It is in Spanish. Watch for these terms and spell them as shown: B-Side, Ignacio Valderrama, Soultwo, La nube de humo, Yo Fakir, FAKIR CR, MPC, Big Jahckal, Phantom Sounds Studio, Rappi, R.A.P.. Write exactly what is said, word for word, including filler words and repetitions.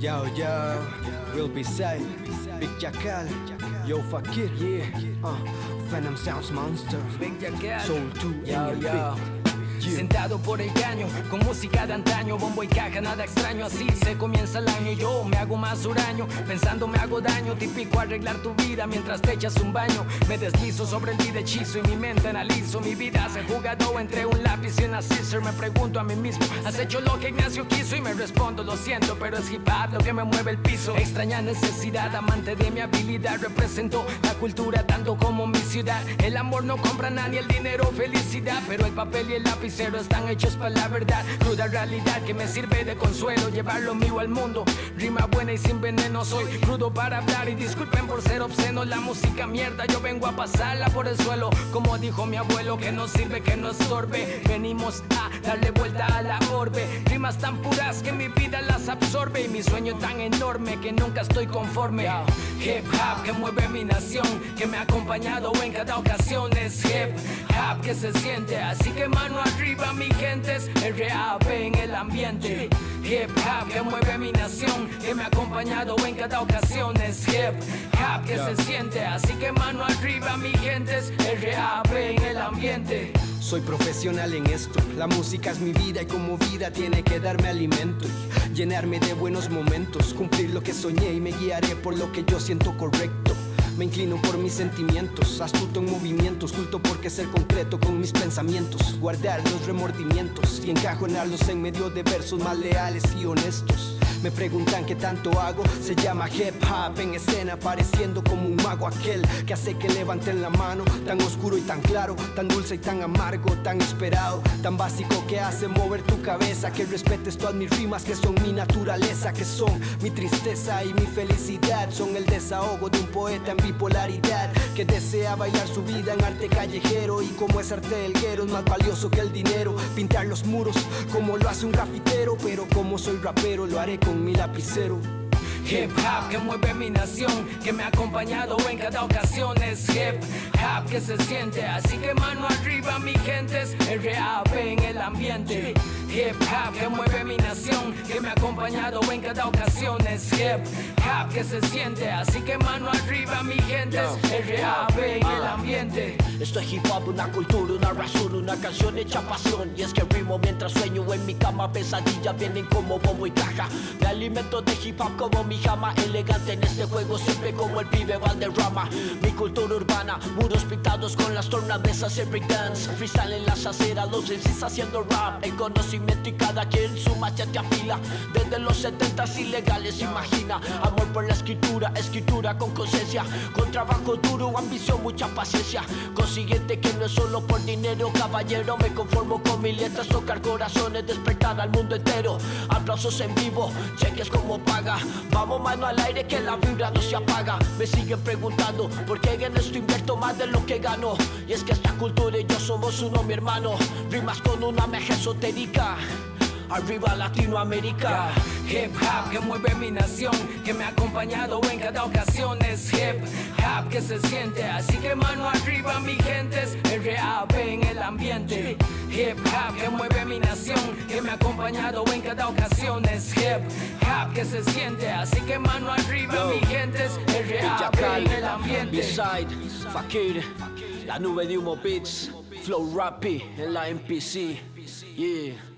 Yo, yo, we'll be side, Big Jahckal, Yo Fakir, yeah, uh, Phantom Sounds Monster, Big Jahckal, Soul two, yo, yo. Sentado por el caño, con música de antaño, bombo y caja, nada extraño, así se comienza el año. Yo me hago más huraño, pensando me hago daño, típico arreglar tu vida mientras te echas un baño. Me deslizo sobre el vida hechizo y mi mente analizo, mi vida se ha jugado entre un lápiz y una scissor. Me pregunto a mí mismo, ¿has hecho lo que Ignacio quiso? Y me respondo, lo siento, pero es hip hop lo que me mueve el piso. Extraña necesidad, amante de mi habilidad, represento la cultura tanto como mi ciudad. El amor no compra nada, ni el dinero felicidad, pero el papel y el lápiz están hechos para la verdad, cruda realidad que me sirve de consuelo, llevar lo mío al mundo, rima buena y sin veneno. Soy crudo para hablar y disculpen por ser obsceno. La música mierda yo vengo a pasarla por el suelo, como dijo mi abuelo, que no sirve, que no estorbe. Venimos a darle vuelta a la orbe, rimas tan puras que mi vida las absorbe, y mi sueño tan enorme que nunca estoy conforme. Hip hop que mueve mi nación, que me ha acompañado en cada ocasión, es hip hop que se siente, así que mano arriba arriba mi gente, es R A P en el ambiente. Hip hop que mueve mi nación, que me ha acompañado en cada ocasión, es hip hop que se siente, así que mano arriba mi gente, es R A P en el ambiente. Soy profesional en esto, la música es mi vida y como vida tiene que darme alimento y llenarme de buenos momentos, cumplir lo que soñé y me guiaré por lo que yo siento correcto. Me inclino por mis sentimientos, astuto en movimientos, culto porque ser concreto con mis pensamientos, guardar los remordimientos y encajonarlos en medio de versos más leales y honestos. Me preguntan qué tanto hago, se llama hip hop en escena, pareciendo como un mago aquel que hace que levanten la mano, tan oscuro y tan claro, tan dulce y tan amargo, tan esperado, tan básico que hace mover tu cabeza, que respetes todas mis rimas que son mi naturaleza, que son mi tristeza y mi felicidad, son el desahogo de un poeta en bipolaridad, que desea bailar su vida en arte callejero, y como es arte helguero es más valioso que el dinero, pintar los muros como lo hace un grafitero, pero como soy rapero lo haré con con mi lapicero. Hip hop que mueve mi nación, que me ha acompañado en cada ocasión, es hip hop que se siente, así que mano arriba mi gente, es R A P en el ambiente. Hip hop que mueve mi nación, que me ha acompañado en cada ocasión, es hip hop que se siente, así que mano arriba mi gente, es R A P en el ambiente. Esto es hip hop, una cultura, una razón, una canción hecha pasión. Y es que rimo mientras sueño en mi cama, pesadillas vienen como bombo y caja. Me alimento de hip hop como mi jama, elegante en este juego siempre como el pibe Valderrama. Mi cultura urbana, muros pintados con las tornamesas y breakdance, freestyle en las aceras, los M Cs haciendo rap. El conocimiento y cada quien su magia te afila, desde los setentas ilegales imagina. Amor por la escritura, escritura con conciencia, con trabajo duro, ambición, mucha paciencia. Siguiente que no es solo por dinero, caballero, me conformo con mis letras, tocar corazones, despertar al mundo entero. Aplausos en vivo, cheques como paga, vamos mano al aire que la vibra no se apaga. Me siguen preguntando por qué en esto invierto más de lo que gano, y es que esta cultura y yo somos uno, mi hermano. Rimas con una meja esotérica, arriba Latinoamérica. Hip hop que mueve mi nación, que me ha acompañado en cada ocasión, es hip hop que se siente, así que mano arriba mi gente, es R A P en el ambiente. Hip hop que mueve mi nación, que me ha acompañado en cada ocasión, es hip hop que se siente, así que mano arriba yo, mi gente, es R A P en el ambiente. B-Side, Fakir, La Nube de Humo beats, Flow Rappi en la M P C, yeah.